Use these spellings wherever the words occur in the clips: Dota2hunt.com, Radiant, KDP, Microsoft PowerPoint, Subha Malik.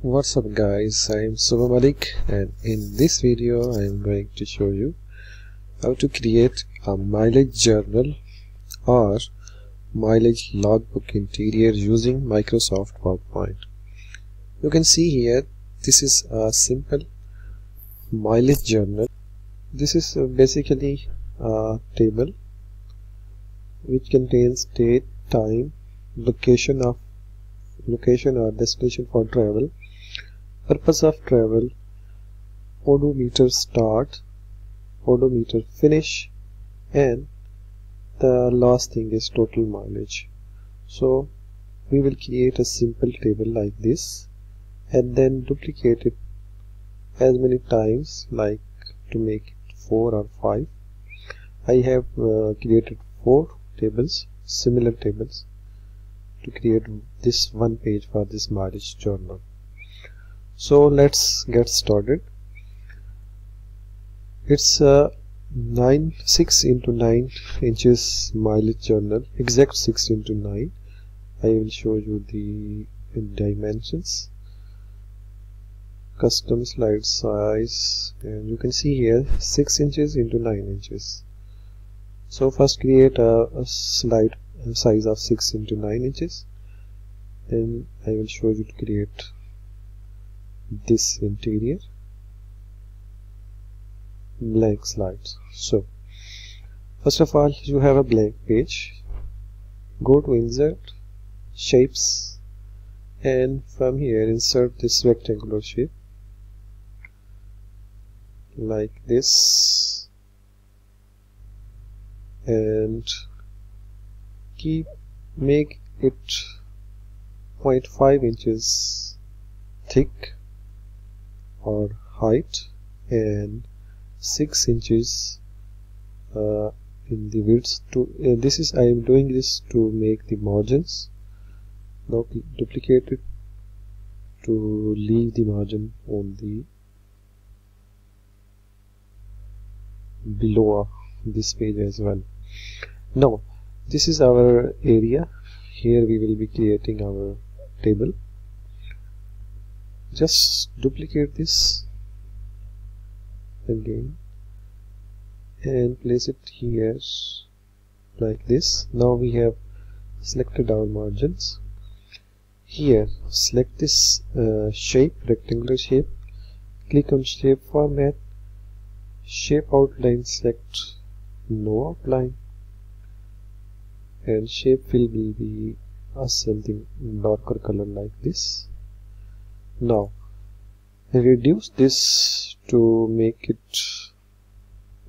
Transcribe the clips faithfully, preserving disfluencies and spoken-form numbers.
What's up guys, I'm Subha Malik, and in this video I'm going to show you how to create a mileage journal or mileage logbook interior using Microsoft PowerPoint. You can see here this is a simple mileage journal. This is basically a table which contains date, time, location of location or destination for travel, purpose of travel, odometer start, odometer finish, and the last thing is total mileage. So we will create a simple table like this and then duplicate it as many times, like to make it four or five. I have uh, created four tables, similar tables, to create this one page for this mileage journal. So let's get started. It's a nine six into nine inches mileage journal, exact six into nine. I will show you the dimensions, custom slide size, and you can see here six inches into nine inches. So first create a, a slide size of six into nine inches. Then I will show you to create this interior blank slides. So first of all, you have a blank page. Go to insert, shapes, and from here insert this rectangular shape like this, and keep make it zero point five inches thick or height and six inches uh, in the width. To uh, this is I am doing this to make the margins. Now duplicate it to leave the margin on the below this page as well. Now this is our area. Here we will be creating our table. Just duplicate this again and place it here like this. Now we have selected our margins. Here select this uh, shape, rectangular shape, click on shape format, shape outline, select no outline, and shape will be uh, something darker color like this. Now reduce this to make it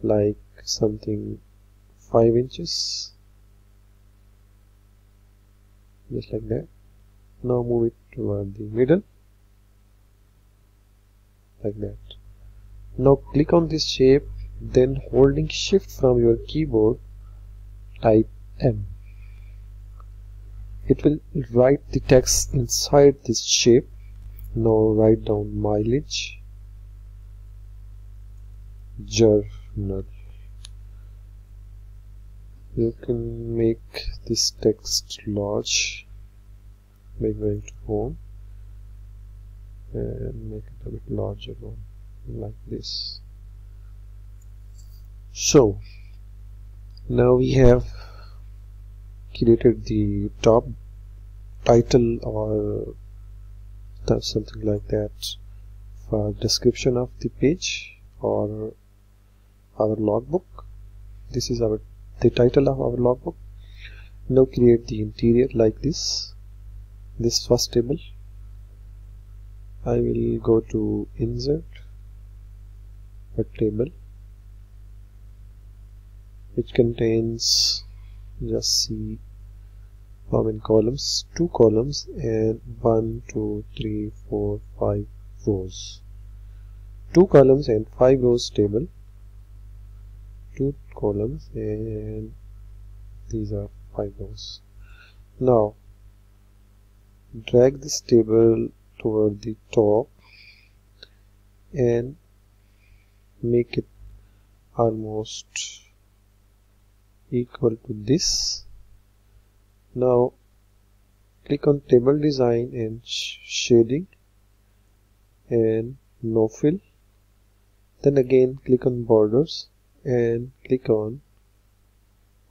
like something five inches, just like that. Now move it toward the middle like that. Now click on this shape, then holding shift from your keyboard type M. It will write the text inside this shape. Now write down mileage journal. You can make this text large by going to home and make it a bit larger like this. So now we have created the top title or something like that for description of the page or our logbook. This is our the title of our logbook. Now create the interior like this. This first table, I will go to insert a table which contains, just see how many columns, two columns and one, two, three, four, five rows. Two columns and five rows table. Two columns and these are five rows. Now drag this table toward the top and make it almost equal to this. Now click on table design and sh shading and no fill. Then again click on borders and click on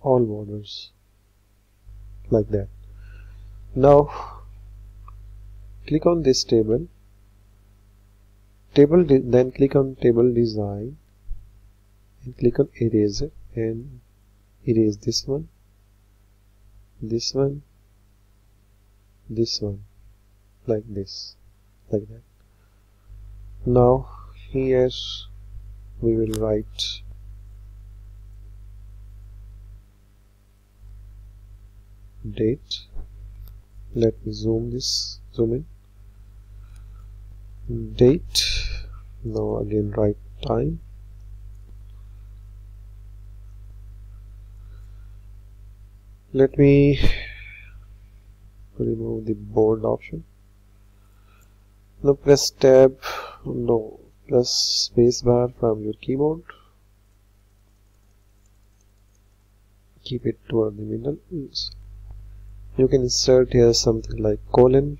all borders, like that. Now click on this table, table then click on table design and click on eraser and erase this one, this one, this one, like this, like that. Now here we will write date. Let me zoom this, zoom in, date. Now again write time. Let me remove the bold option. Now press tab, no, press spacebar from your keyboard. Keep it toward the middle. You can insert here something like colon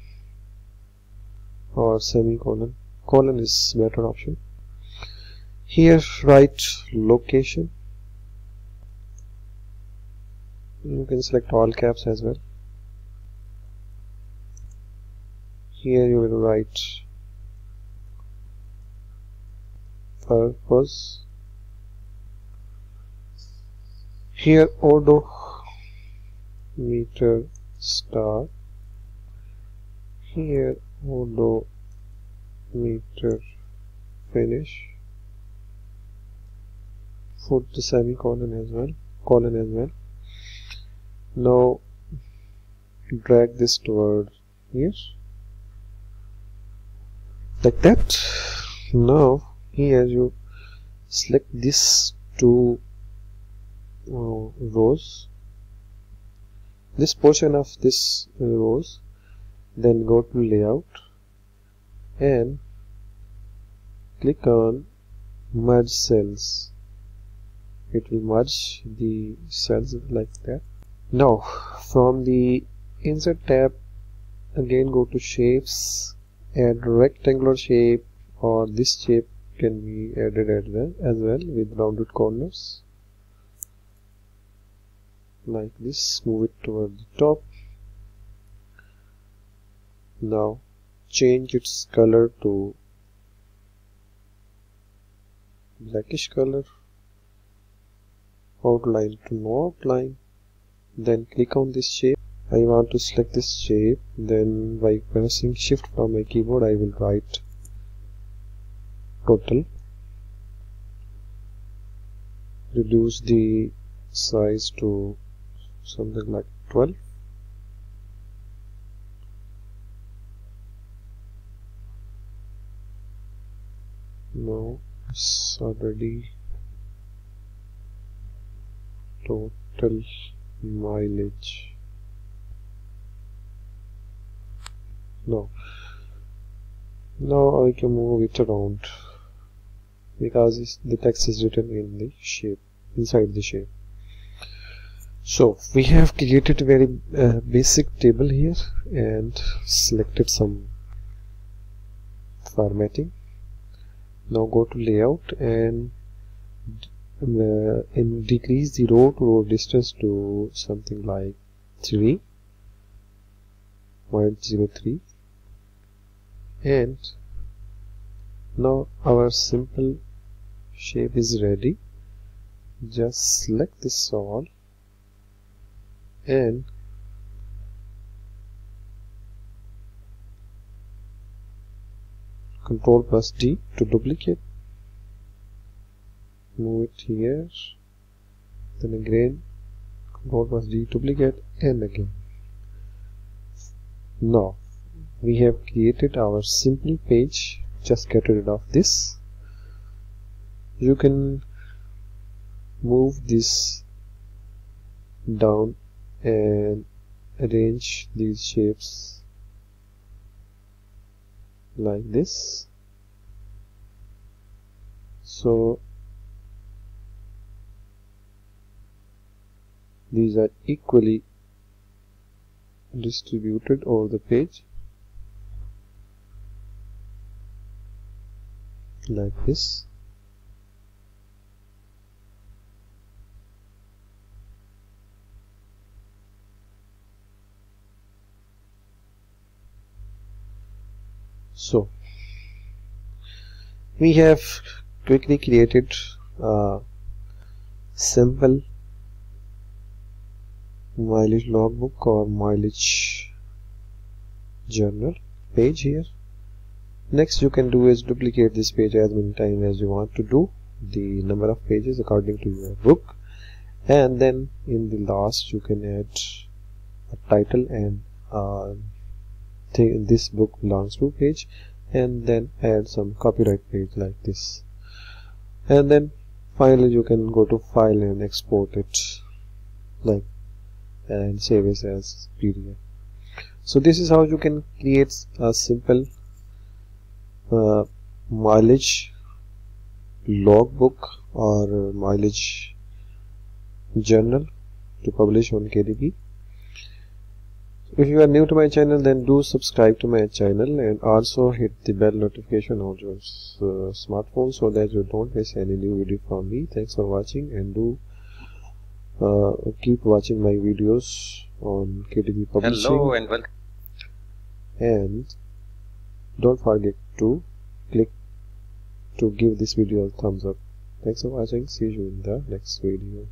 or semicolon. Colon is better option. Here write location. You can select all caps as well. Here you will write purpose. Here odometer star. Here odometer finish. Put the semicolon as well, colon as well. Now drag this toward here, like that. Now here you select these two uh, rows, this portion of this uh, rows, then go to layout and click on merge cells. It will merge the cells like that. Now from the insert tab again go to shapes, add rectangular shape, or this shape can be added as well, as well with rounded corners like this. Move it toward the top. Now change its color to blackish color, outline to no outline. Then click on this shape. I want to select this shape, then by pressing shift from my keyboard I will write total. Reduce the size to something like twelve. Now it's already total mileage. No, now I can move it around because the text is written in the shape, inside the shape. So we have created a very uh, basic table here and selected some formatting. Now go to layout and Uh, and decrease the row to row distance to something like three point zero three. And now our simple shape is ready. Just select this all and Control plus D to duplicate. Move it here, then again Control plus D duplicate, and again. Now we have created our simple page. Just get rid of this. You can move this down and arrange these shapes like this. So these are equally distributed over the page. like this. So we have quickly created a simple mileage logbook or mileage journal page here. Next you can do is duplicate this page as many times as you want to do the number of pages according to your book, and then in the last you can add a title and uh, th this book belongs to page, and then add some copyright page like this, and then finally you can go to file and export it like and save it as P D F. So this is how you can create a simple uh, mileage logbook or uh, mileage journal to publish on K D P. If you are new to my channel, then do subscribe to my channel and also hit the bell notification on your uh, smartphone so that you don't miss any new video from me. Thanks for watching, and do Uh, keep watching my videos on K D P publishing. Hello and welcome. And don't forget to click to give this video a thumbs up. Thanks for watching. See you in the next video.